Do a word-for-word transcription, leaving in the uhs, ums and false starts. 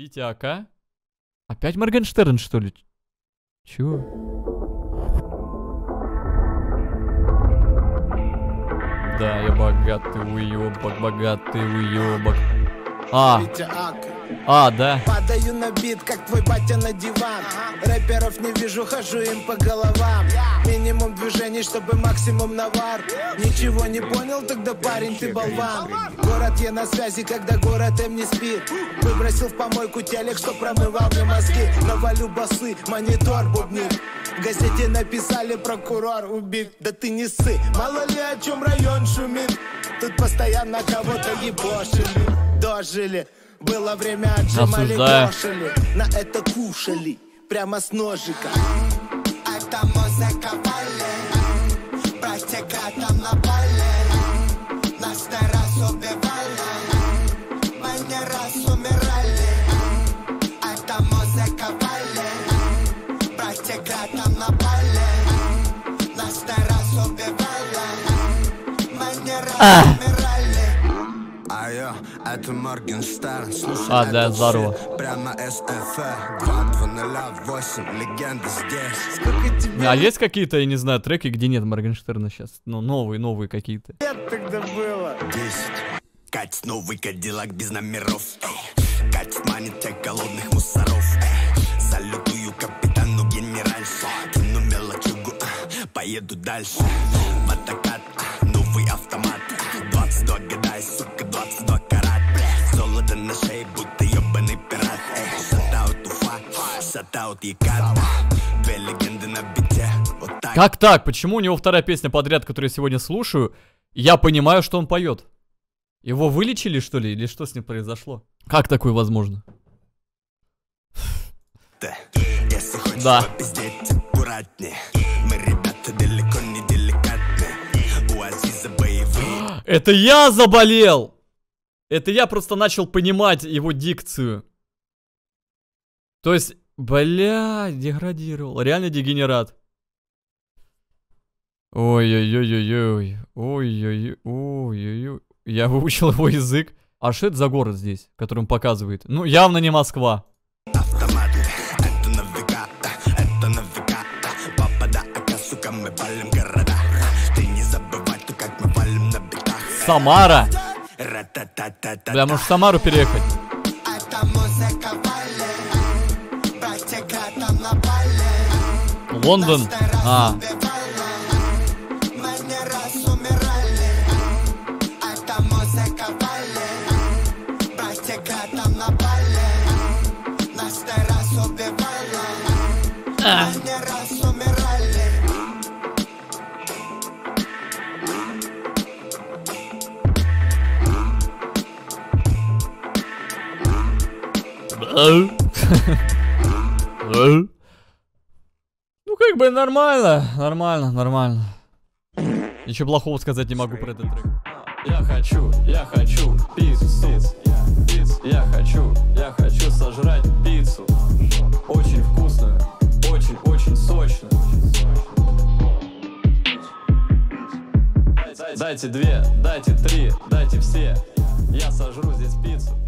Витя АК? Опять Моргенштерн, что ли? Чего? Да, я богатый уёбок, богатый уёбок. А, а, да. Падаю на бит, как твой батя на диван. Рэперов не вижу, хожу им по головам. Минимум движений, чтобы максимум навар. Ничего не понял, тогда парень, ты болван. Город я на связи, когда город им не спит. Выбросил в помойку телек, что промывал мне мозги. Навалю басы, монитор бубнит. В газете написали, прокурор убит. Да ты не ссы, мало ли о чем район шумит. Тут постоянно кого-то ебошили. Дожили, было время, отжимали, кошели. На это кушали, прямо с ножика. Это музыка болит. Протекает нам на поле. Нас не раз убивали. Мы не раз умирали. Это музыка болит. Протекает нам на поле. Нас не раз убивали. Мы не раз умирали. Айо, это Моргенштерн. Слушай, а, да, здорово. Прямо СФ двадцать два ноль восемь. Легенда здесь. А есть какие-то, я не знаю, треки, где нет Моргенштерна сейчас? Ну, новые, новые какие-то. Нет, тогда было десять. Кать, новый кадиллак без номеров. Эй. Кать манит тех голодных мусоров. Эй. Салютую капитану генеральшу. Кину мелочугу, а, поеду дальше. Водокат, а, новый автомат. А, двадцать два гадай, сука, двадцать два карат. Бля. Золото на шее, будто ёбаный пират. Шатаут Уфа, шатаут Якат. Две легенды на бите, вот так. Как так? Почему у него вторая песня подряд, которую я сегодня слушаю, я понимаю, что он поет? Его вылечили, что ли, или что с ним произошло? Как такое возможно? Да. Если хочешь попиздеть аккуратнее. Мы, ребята, далеко не деликатны. У Азиза боевые. Это я заболел! Это я просто начал понимать его дикцию. То есть, бля, деградировал. Реально дегенерат. Ой-ой-ой-ой-ой. Ой-ой-ой-ой-ой. Я выучил его язык. А что это за город здесь, который он показывает? Ну, явно не Москва. Автомат, это навигатор, это навигатор. Папа, да, АК, сука, мы палим города. Ты не забывай, то как мы палим на битах. Самара. Бля, может в Самару переехать? Лондон. А. Ну как бы нормально, нормально, нормально. Ничего плохого сказать не могу про этот трек. Я хочу, я хочу пиццу. Я хочу, я хочу сожрать пиццу. Очень вкусно, очень, очень сочно. Дайте две, дайте три, дайте все. Я сожру здесь пиццу.